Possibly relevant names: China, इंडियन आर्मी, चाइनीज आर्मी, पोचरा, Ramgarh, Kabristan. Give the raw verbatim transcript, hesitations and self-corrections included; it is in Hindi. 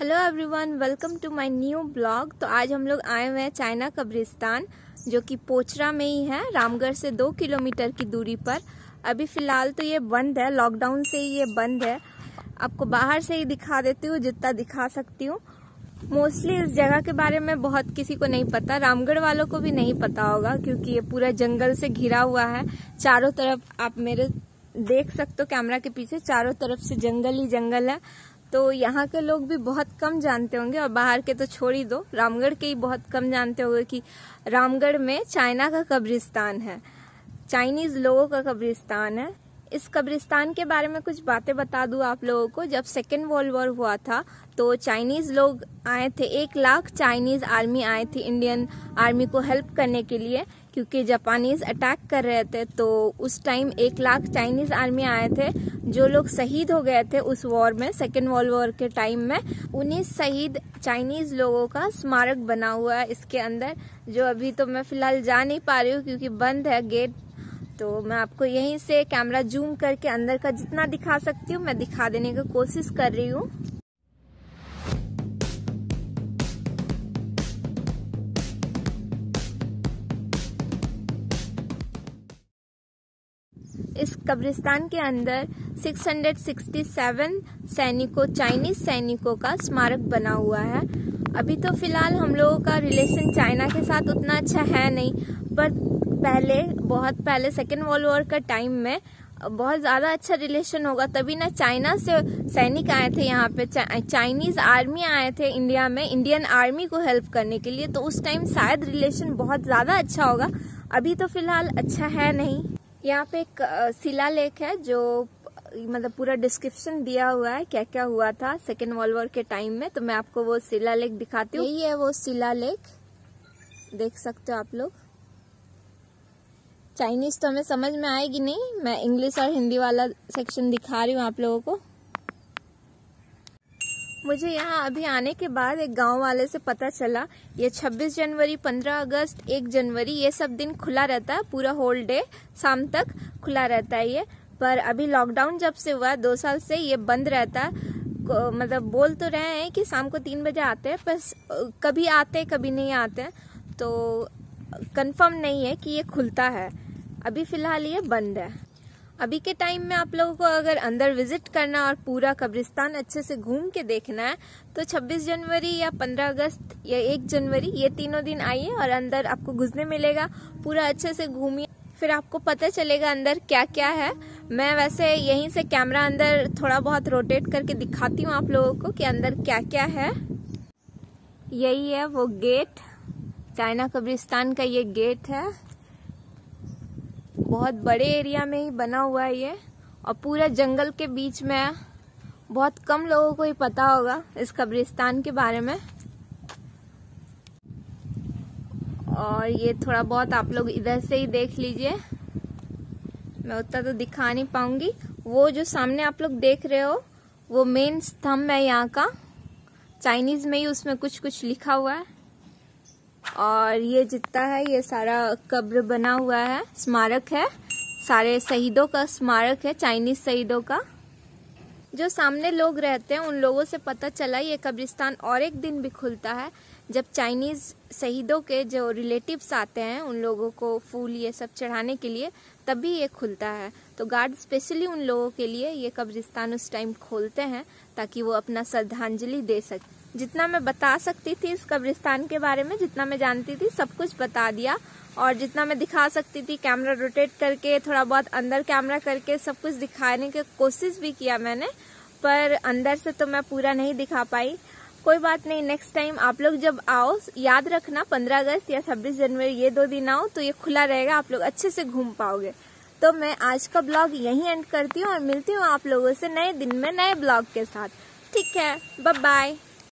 Hello everyone, welcome to my new blog. तो आज हम लोग आए हुए हैं चाइना कब्रिस्तान, जो कि पोचरा में ही है, रामगढ़ से दो किलोमीटर की दूरी पर। अभी फ़िलहाल तो ये बंद है, लॉकडाउन से ही ये बंद है। आपको बाहर से ही दिखा देती हूँ जितना दिखा सकती हूँ। मोस्टली इस जगह के बारे में बहुत किसी को नहीं पता, रामगढ़ वालों को भी नहीं पता होगा, क्योंकि ये पूरा जंगल से घिरा हुआ है। चारों तरफ आप मेरे देख सकते हो कैमरा के पीछे, चारों तरफ से जंगल ही जंगल है। तो यहाँ के लोग भी बहुत कम जानते होंगे, और बाहर के तो छोड़ ही दो, रामगढ़ के ही बहुत कम जानते होंगे कि रामगढ़ में चाइना का कब्रिस्तान है, चाइनीज लोगों का कब्रिस्तान है। इस कब्रिस्तान के बारे में कुछ बातें बता दूँ आप लोगों को। जब सेकेंड वर्ल्ड वॉर हुआ था तो चाइनीज लोग आए थे, एक लाख चाइनीज आर्मी आए थे इंडियन आर्मी को हेल्प करने के लिए, क्योंकि जापानीज अटैक कर रहे थे। तो उस टाइम एक लाख चाइनीज आर्मी आए थे। जो लोग शहीद हो गए थे उस वॉर में, सेकेंड वर्ल्ड वॉर के टाइम में, उन्नीस शहीद चाइनीज लोगों का स्मारक बना हुआ है इसके अंदर, जो अभी तो मैं फिलहाल जा नहीं पा रही हूँ क्योंकि बंद है गेट। तो मैं आपको यहीं से कैमरा जूम करके अंदर का जितना दिखा सकती हूँ मैं दिखा देने की कोशिश कर रही हूँ। इस कब्रिस्तान के अंदर छह सौ सरसठ सैनिकों, चाइनीज सैनिकों का स्मारक बना हुआ है। अभी तो फिलहाल हम लोगों का रिलेशन चाइना के साथ उतना अच्छा है नहीं, पर पहले, बहुत पहले सेकेंड वर्ल्ड वॉर का टाइम में बहुत ज़्यादा अच्छा रिलेशन होगा, तभी ना चाइना से सैनिक आए थे यहाँ पे, चाइनीज़ आर्मी आए थे इंडिया में इंडियन आर्मी को हेल्प करने के लिए। तो उस टाइम शायद रिलेशन बहुत ज़्यादा अच्छा होगा, अभी तो फिलहाल अच्छा है नहीं। यहाँ पे एक शिला लेख है, जो मतलब पूरा डिस्क्रिप्शन दिया हुआ है क्या क्या हुआ था सेकेंड वर्ल्ड वॉर के टाइम में। तो मैं आपको वो शिला लेख दिखाती हूँ। यही है वो शिला लेख, देख सकते हो आप लोग। चाइनीज तो हमें समझ में आएगी नहीं, मैं इंग्लिश और हिंदी वाला सेक्शन दिखा रही हूँ आप लोगों को। मुझे यहाँ अभी आने के बाद एक गांव वाले से पता चला, ये छब्बीस जनवरी, पंद्रह अगस्त, एक जनवरी, ये सब दिन खुला रहता है, पूरा होल डे, शाम तक खुला रहता है ये। पर अभी लॉकडाउन जब से हुआ दो साल से ये बंद रहता है। मतलब बोल तो रहे हैं कि शाम को तीन बजे आते हैं, पर कभी आते कभी नहीं आते, तो कंफर्म नहीं है कि ये खुलता है। अभी फ़िलहाल ये बंद है। अभी के टाइम में आप लोगों को अगर अंदर विजिट करना और पूरा कब्रिस्तान अच्छे से घूम के देखना है तो छब्बीस जनवरी या पंद्रह अगस्त या एक जनवरी, ये तीनों दिन आइए और अंदर आपको घुसने मिलेगा, पूरा अच्छे से घूमिए, फिर आपको पता चलेगा अंदर क्या क्या है। मैं वैसे यहीं से कैमरा अंदर थोड़ा बहुत रोटेट करके दिखाती हूँ आप लोगों को कि अंदर क्या क्या है। यही है वो गेट, चाइना कब्रिस्तान का ये गेट है, बहुत बड़े एरिया में ही बना हुआ है ये, और पूरा जंगल के बीच में है। बहुत कम लोगों को ही पता होगा इस कब्रिस्तान के बारे में। और ये थोड़ा बहुत आप लोग इधर से ही देख लीजिए, मैं उतना तो दिखा नहीं पाऊंगी। वो जो सामने आप लोग देख रहे हो वो मेन स्तंभ है यहाँ का, चाइनीज में ही उसमें कुछ कुछ लिखा हुआ है। और ये जितना है ये सारा कब्र बना हुआ है, स्मारक है, सारे शहीदों का स्मारक है, चाइनीज शहीदों का। जो सामने लोग रहते हैं उन लोगों से पता चला ये कब्रिस्तान और एक दिन भी खुलता है, जब चाइनीज शहीदों के जो रिलेटिव्स आते हैं उन लोगों को फूल ये सब चढ़ाने के लिए, तभी ये खुलता है। तो गार्ड स्पेशली उन लोगों के लिए ये कब्रिस्तान उस टाइम खोलते हैं, ताकि वो अपना श्रद्धांजलि दे सकें। जितना मैं बता सकती थी इस कब्रिस्तान के बारे में, जितना मैं जानती थी सब कुछ बता दिया, और जितना मैं दिखा सकती थी कैमरा रोटेट करके, थोड़ा बहुत अंदर कैमरा करके सब कुछ दिखाने की कोशिश भी किया मैंने, पर अंदर से तो मैं पूरा नहीं दिखा पाई। कोई बात नहीं, नेक्स्ट टाइम आप लोग जब आओ याद रखना पंद्रह अगस्त या छब्बीस जनवरी, ये दो दिन आओ तो ये खुला रहेगा, आप लोग अच्छे से घूम पाओगे। तो मैं आज का ब्लॉग यहीं एंड करती हूँ और मिलती हूँ आप लोगों से नए दिन में नए ब्लॉग के साथ। ठीक है, बाय बाय।